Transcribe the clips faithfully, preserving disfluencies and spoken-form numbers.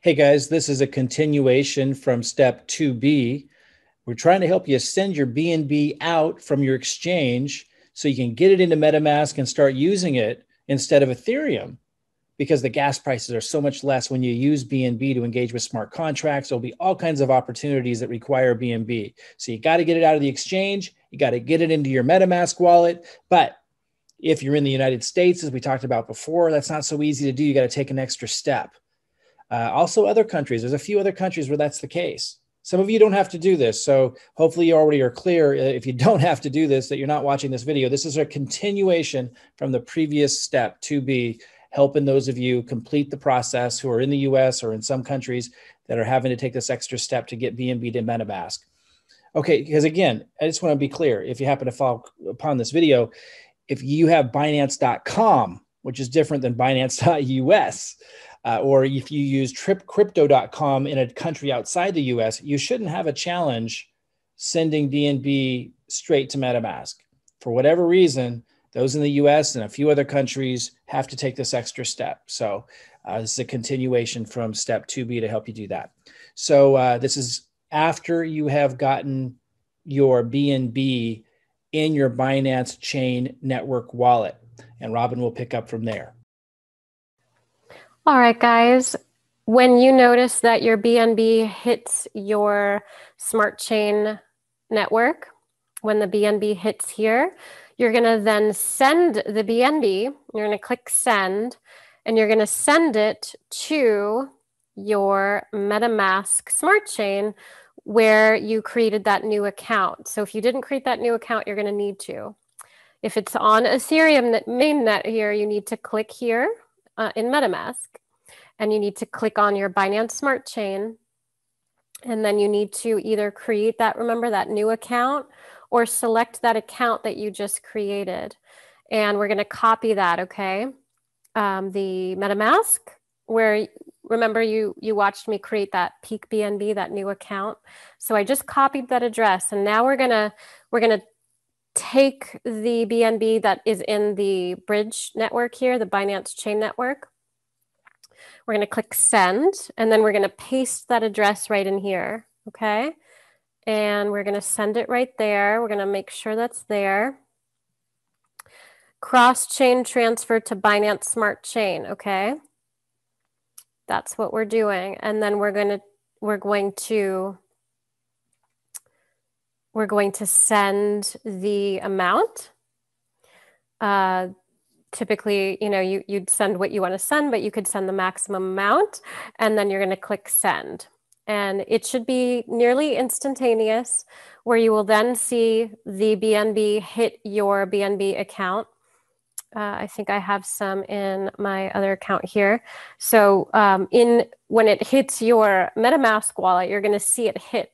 Hey guys, this is a continuation from step two B. We're trying to help you send your B N B out from your exchange so you can get it into MetaMask and start using it instead of Ethereum, because the gas prices are so much less when you use B N B to engage with smart contracts. There'll be all kinds of opportunities that require B N B. So you got to get it out of the exchange. You got to get it into your MetaMask wallet. But if you're in the United States, as we talked about before, that's not so easy to do. You got to take an extra step. Uh, also other countries, there's a few other countries where that's the case. Some of you don't have to do this. So hopefully you already are clear, if you don't have to do this, that you're not watching this video. This is a continuation from the previous step two B, helping those of you complete the process who are in the U S or in some countries that are having to take this extra step to get B N B to MetaMask. Okay, because again, I just want to be clear, if you happen to follow upon this video, if you have binance dot com, which is different than binance dot U S, Uh, or if you use trip crypto dot com in a country outside the U S, you shouldn't have a challenge sending B N B straight to MetaMask. For whatever reason, those in the U S and a few other countries have to take this extra step. So uh, this is a continuation from step two B to help you do that. So uh, this is after you have gotten your B N B in your Binance Chain Network Wallet. And Robin will pick up from there. All right, guys, when you notice that your B N B hits your smart chain network, when the B N B hits here, you're going to then send the B N B, you're going to click send, and you're going to send it to your MetaMask smart chain where you created that new account. So if you didn't create that new account, you're going to need to. If it's on Ethereum mainnet here, you need to click here. Uh, in MetaMask, and you need to click on your Binance Smart Chain, and then you need to either create that, remember that new account, or select that account that you just created. And we're going to copy that, okay? Um, the MetaMask, where remember you you watched me create that peak B N B, that new account. So I just copied that address, and now we're gonna we're gonna take the B N B that is in the bridge network here, the Binance Chain Network. We're going to click send, and then we're going to paste that address right in here. Okay. And we're going to send it right there. We're going to make sure that's there. Cross-chain transfer to Binance Smart Chain. Okay. That's what we're doing. And then we're going to, we're going to We're going to send the amount. Uh, typically, you know, you, you'd send what you want to send, but you could send the maximum amount, and then you're going to click send. And it should be nearly instantaneous, where you will then see the B N B hit your B N B account. Uh, I think I have some in my other account here. So um, in when it hits your MetaMask wallet, you're going to see it hit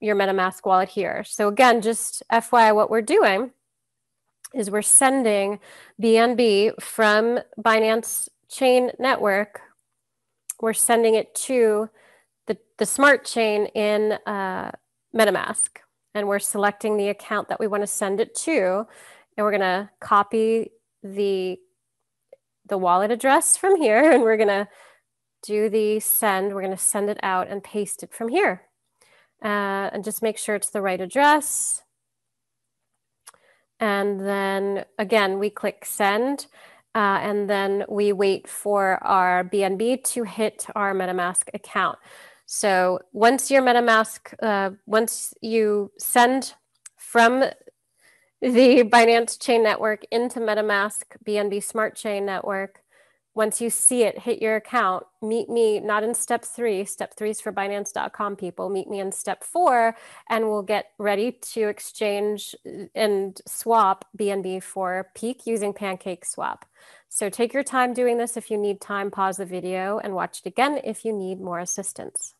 your MetaMask wallet here. So again, just F Y I, what we're doing is we're sending B N B from Binance Chain Network. We're sending it to the, the smart chain in uh, MetaMask, and we're selecting the account that we want to send it to. And we're going to copy the, the wallet address from here, and we're going to do the send. We're going to send it out and paste it from here. Uh, and just make sure it's the right address. And then again, we click send, uh, and then we wait for our B N B to hit our MetaMask account. So once your MetaMask, uh, once you send from the Binance Chain Network into MetaMask B N B Smart Chain Network, once you see it hit your account, meet me not in step three. Step three is for binance dot com people. Meet me in step four, and we'll get ready to exchange and swap B N B for Peak using PancakeSwap. So take your time doing this. If you need time, pause the video and watch it again if you need more assistance.